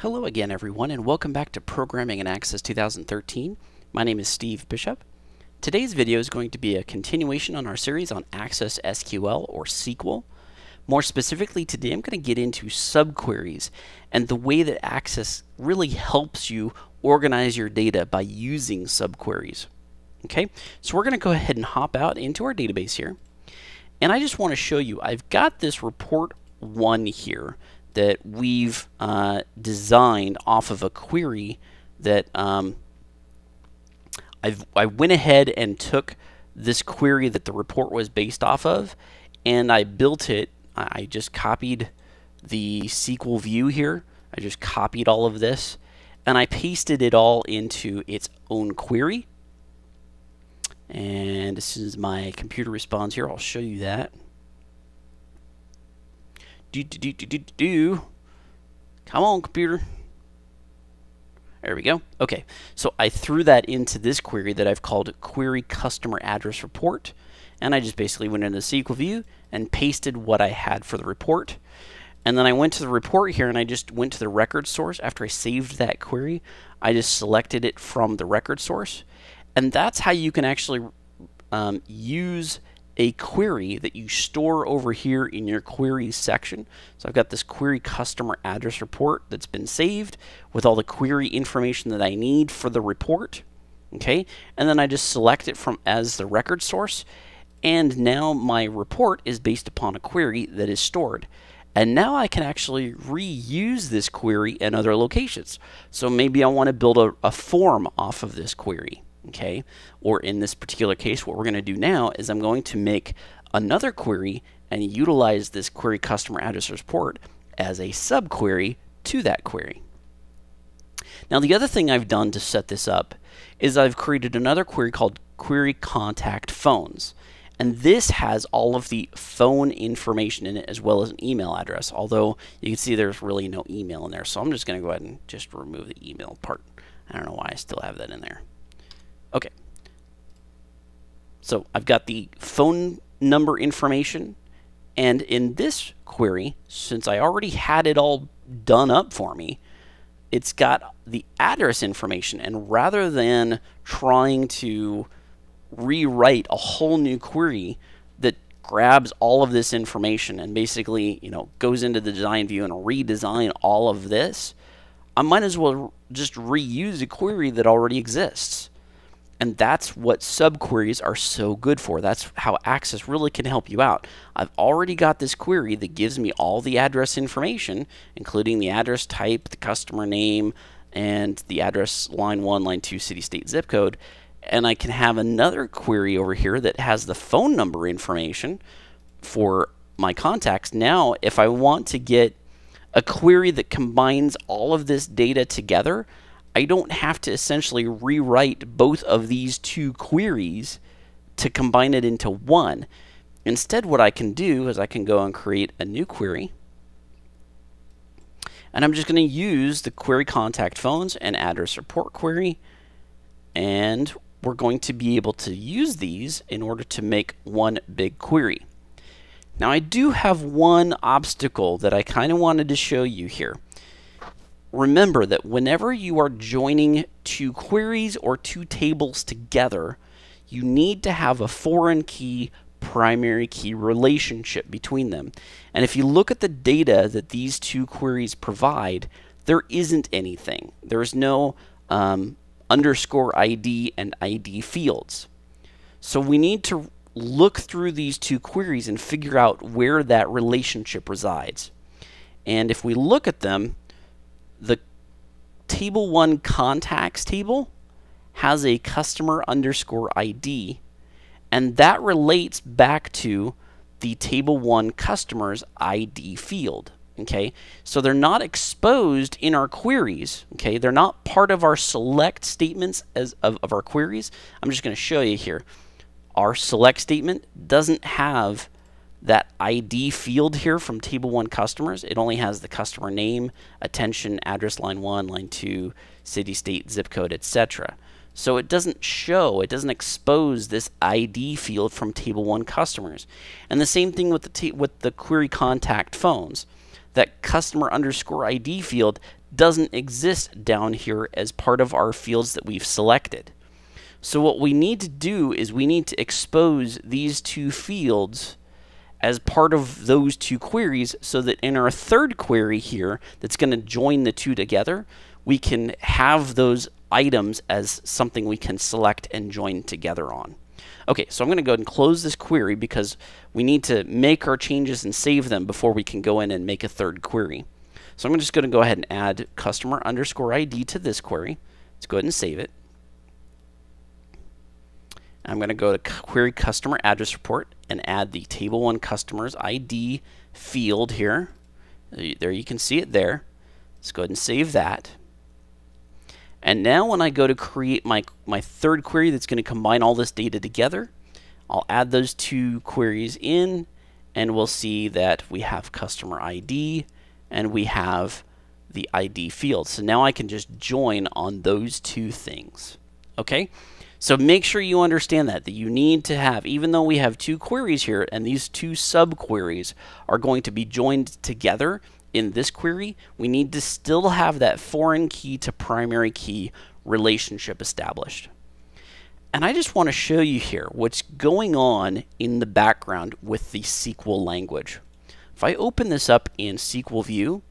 Hello again, everyone, and welcome back to Programming in Access 2013. My name is Steve Bishop. Today's video is going to be a continuation on our series on Access SQL or SQL. More specifically, today I'm going to get into subqueries and the way that Access really helps you organize your data by using subqueries. Okay, so we're going to go ahead and hop out into our database here. And I just want to show you, I've got this report 1 here that we've designed off of a query that I went ahead and took this query that the report was based off of, and I built it. I just copied the SQL view here. I just copied all of this, and I pasted it all into its own query. And as soon as my computer responds here, I'll show you that. Come on, computer. There we go. Okay, so I threw that into this query that I've called Query Customer Address Report, and I just basically went into the SQL view and pasted what I had for the report. And then I went to the report here, and I just went to the record source. After I saved that query, I just selected it from the record source. And that's how you can actually use a query that you store over here in your queries section. So I've got this query customer address report that's been saved with all the query information that I need for the report. Okay, and then I just select it from as the record source, and now my report is based upon a query that is stored. And now I can actually reuse this query in other locations. So maybe I want to build a form off of this query. Okay, or in this particular case, what we're going to do now is I'm going to make another query and utilize this query customer address report as a subquery to that query. Now, the other thing I've done to set this up is I've created another query called Query Contact Phones. And this has all of the phone information in it as well as an email address, although you can see there's really no email in there. So I'm just going to go ahead and just remove the email part. I don't know why I still have that in there. Okay, so I've got the phone number information, and in this query, since I already had it all done up for me, it's got the address information, and rather than trying to rewrite a whole new query that grabs all of this information and basically, you know, goes into the design view and redesign all of this, I might as well just reuse a query that already exists. And that's what subqueries are so good for. That's how Access really can help you out. I've already got this query that gives me all the address information, including the address type, the customer name, and the address line 1, line 2, city, state, zip code. And I can have another query over here that has the phone number information for my contacts. Now, if I want to get a query that combines all of this data together, I don't have to essentially rewrite both of these two queries to combine it into one. Instead, what I can do is I can go and create a new query. And I'm just going to use the query contact phones and address report query. And we're going to be able to use these in order to make one big query. Now, I do have one obstacle that I kind of wanted to show you here. Remember that whenever you are joining two queries or two tables together, you need to have a foreign key, primary key relationship between them. And if you look at the data that these two queries provide, there isn't anything. There's no underscore ID and ID fields. So we need to look through these two queries and figure out where that relationship resides. And if we look at them, the table 1 contacts table has a customer underscore ID, and that relates back to the table 1 customers ID field. Okay, so they're not exposed in our queries. Okay, they're not part of our select statements as of our queries. I'm just going to show you here. Our select statement doesn't have that ID field here from table 1 customers. It only has the customer name, attention, address line 1, line 2, city, state, zip code, etc. So it doesn't show, it doesn't expose this ID field from table 1 customers. And the same thing with the query contact phones. That customer underscore ID field doesn't exist down here as part of our fields that we've selected. So what we need to do is we need to expose these two fields as part of those two queries so that in our third query here that's going to join the two together, we can have those items as something we can select and join together on. Okay, so I'm going to go ahead and close this query because we need to make our changes and save them before we can go in and make a third query. So I'm just going to go ahead and add customer underscore ID to this query. Let's go ahead and save it. I'm going to go to Query Customer Address Report and add the Table 1 Customer's ID field here. There you can see it there. Let's go ahead and save that. And now when I go to create my third query that's going to combine all this data together, I'll add those two queries in and we'll see that we have customer ID and we have the ID field. So now I can just join on those two things. Okay? So make sure you understand that you need to have, even though we have two queries here and these two sub-queries are going to be joined together in this query, we need to still have that foreign key to primary key relationship established. And I just want to show you here what's going on in the background with the SQL language. If I open this up in SQL View,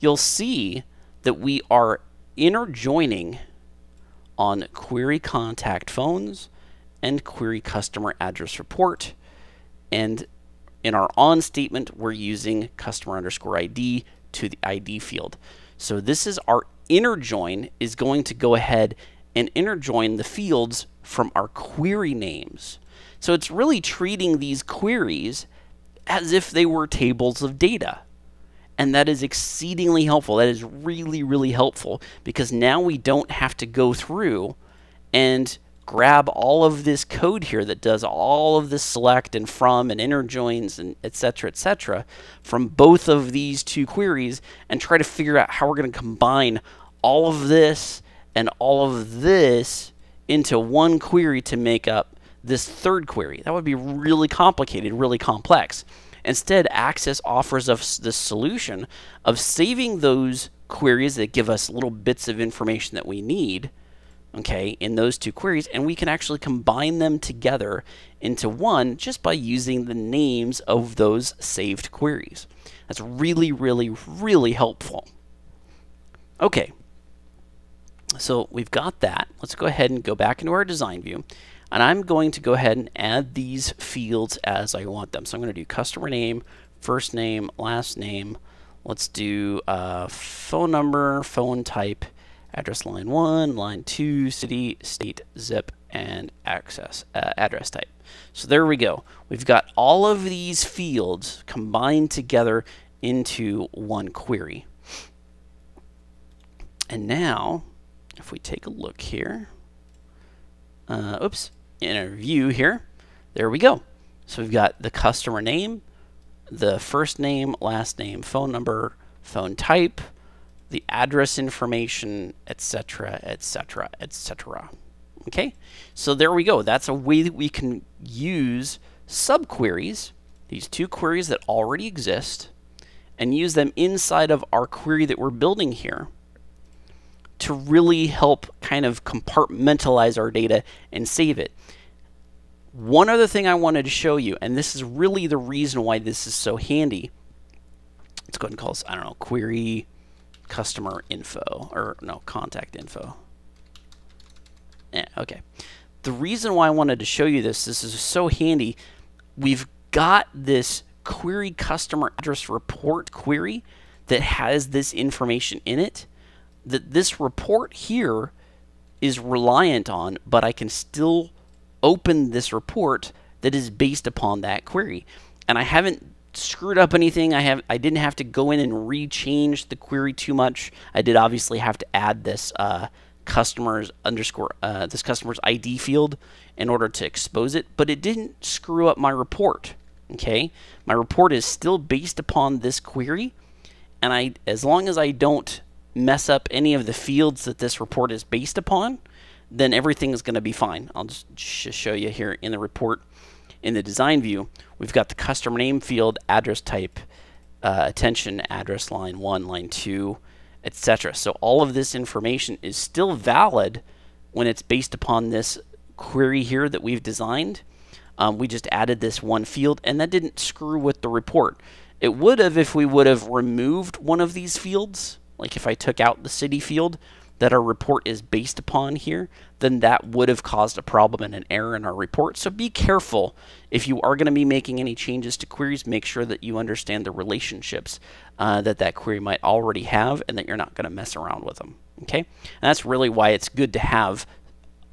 you'll see that we are interjoining on Query Contact Phones and Query Customer Address Report. And in our on statement, we're using customer underscore ID to the ID field. So this is our interjoin is going to go ahead and interjoin the fields from our query names. So it's really treating these queries as if they were tables of data. And that is exceedingly helpful. That is really, really helpful because now we don't have to go through and grab all of this code here that does all of this select and from and interjoins and et cetera, from both of these two queries and try to figure out how we're going to combine all of this and all of this into one query to make up this third query. That would be really complicated, really complex. Instead, Access offers us the solution of saving those queries that give us little bits of information that we need, okay, in those two queries, and we can actually combine them together into one just by using the names of those saved queries. That's really, really, really helpful. Okay, so we've got that. Let's go ahead and go back into our design view. And I'm going to go ahead and add these fields as I want them. So I'm going to do customer name, first name, last name. Let's do phone number, phone type, address line 1, line 2, city, state, zip, and access address type. So there we go. We've got all of these fields combined together into one query. And now, if we take a look here, oops. In our view here, there we go. So we've got the customer name, the first name, last name, phone number, phone type, the address information, etc., etc., etc. Okay, so there we go. That's a way that we can use subqueries, these two queries that already exist, and use them inside of our query that we're building here to really help kind of compartmentalize our data and save it. One other thing I wanted to show you, and this is really the reason why this is so handy. Let's go ahead and call this, I don't know, query customer info, or no, contact info. Yeah, okay. The reason why I wanted to show you this is so handy. We've got this query customer address report query that has this information in it that this report here is reliant on, but I can still open this report that is based upon that query. And I haven't screwed up anything. I didn't have to go in and re-change the query too much. I did obviously have to add this this customer's ID field in order to expose it, but it didn't screw up my report. Okay, my report is still based upon this query, and as long as I don't mess up any of the fields that this report is based upon, then everything is going to be fine. I'll just show you here in the report, in the design view, we've got the customer name field, address type, attention, address line 1, line 2, etc. So all of this information is still valid when it's based upon this query here that we've designed. We just added this one field, and that didn't screw with the report. It would have if we would have removed one of these fields, like if I took out the city field that our report is based upon here, then that would have caused a problem and an error in our report. So be careful. If you are going to be making any changes to queries, make sure that you understand the relationships that query might already have, and that you're not going to mess around with them. Okay, and that's really why it's good to have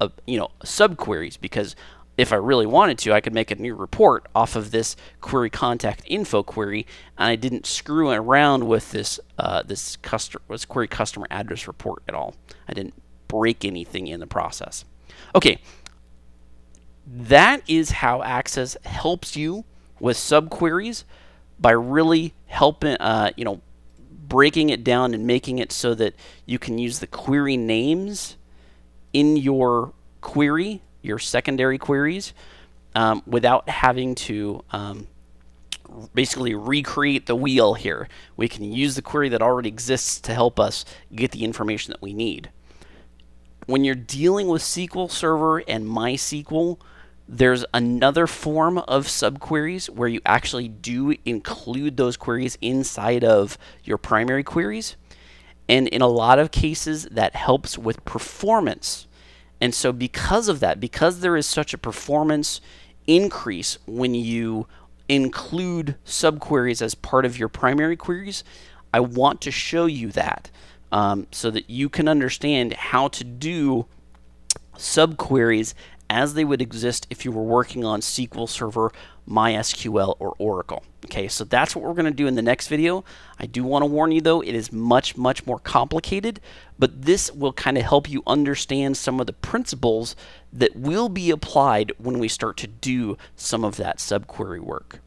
subqueries, because if I really wanted to, I could make a new report off of this query contact info query, and I didn't screw around with this this query customer address report at all. I didn't break anything in the process. Okay, that is how Access helps you with subqueries, by really helping breaking it down and making it so that you can use the query names in your query, your secondary queries, without having to basically recreate the wheel here. We can use the query that already exists to help us get the information that we need. When you're dealing with SQL Server and MySQL, there's another form of subqueries where you actually do include those queries inside of your primary queries. And in a lot of cases, that helps with performance. And so because of that, because there is such a performance increase when you include subqueries as part of your primary queries, I want to show you that so that you can understand how to do subqueries as they would exist if you were working on SQL Server, MySQL, or Oracle. Okay, so that's what we're going to do in the next video. I do want to warn you though, it is much, much more complicated, but this will kind of help you understand some of the principles that will be applied when we start to do some of that subquery work.